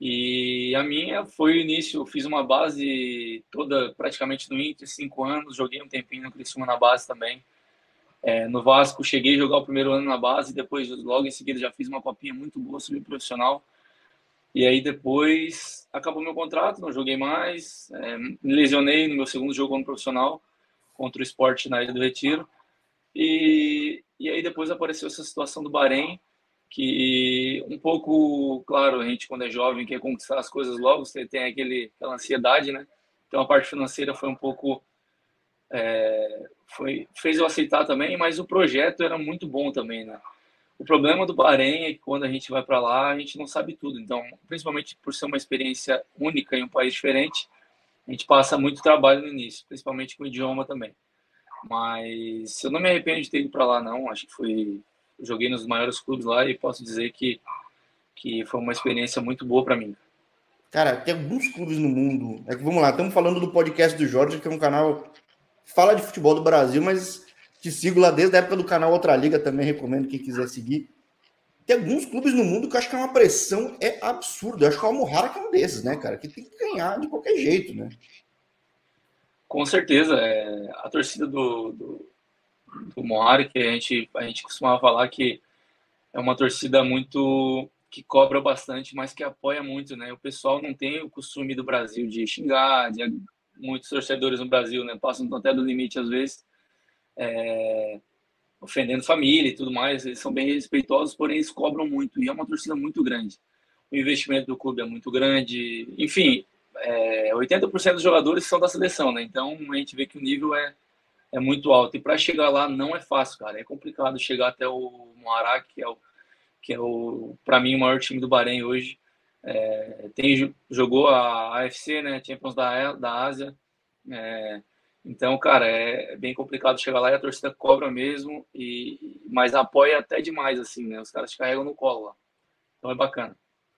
E a minha foi o início, eu fiz uma base toda praticamente no Inter, 5 anos, joguei um tempinho no Criciúma na base também. No Vasco cheguei a jogar o primeiro ano na base, depois logo em seguida já fiz uma papinha muito boa, semi-profissional. E aí depois acabou meu contrato, não joguei mais, me lesionei no meu segundo jogo como profissional, contra o Sport na Ilha do Retiro. E aí depois apareceu essa situação do Bahrein, que um pouco, claro, a gente quando é jovem quer conquistar as coisas logo, você tem aquela ansiedade, né? Então a parte financeira foi um pouco... fez eu aceitar também, mas o projeto era muito bom também, né? O problema do Bahrein é que quando a gente vai para lá, a gente não sabe tudo. Então, principalmente por ser uma experiência única em um país diferente, a gente passa muito trabalho no início, principalmente com o idioma também. Mas eu não me arrependo de ter ido para lá, não. Acho que eu joguei nos maiores clubes lá e posso dizer que foi uma experiência muito boa para mim. Cara, tem alguns clubes no mundo. Vamos lá, estamos falando do Podcast do Jorge, que é um canal... Fala de futebol do Brasil, mas te sigo lá desde a época do canal Outra Liga, também recomendo quem quiser seguir. Tem alguns clubes no mundo que eu acho que é uma pressão absurda. Eu acho que o Al-Muharraq é um desses, né, cara? Que tem que ganhar de qualquer jeito, né? Com certeza. A torcida do Moar, que a gente costumava falar que é uma torcida muito... que cobra bastante, mas que apoia muito, né? O pessoal não tem o costume do Brasil de xingar, de... Muitos torcedores no Brasil, né, passam até do limite às vezes, ofendendo família e tudo mais. Eles são bem respeitosos, porém eles cobram muito e é uma torcida muito grande. O investimento do clube é muito grande. Enfim, 80% dos jogadores são da seleção, né? Então a gente vê que o nível é muito alto e para chegar lá não é fácil, cara. É complicado chegar até o Al-Muharraq, que é para mim o maior time do Bahrein hoje. Jogou a AFC, né, Champions da Ásia, então, cara, é bem complicado chegar lá e a torcida cobra mesmo, mas apoia até demais, assim, né, os caras te carregam no colo lá, então é bacana.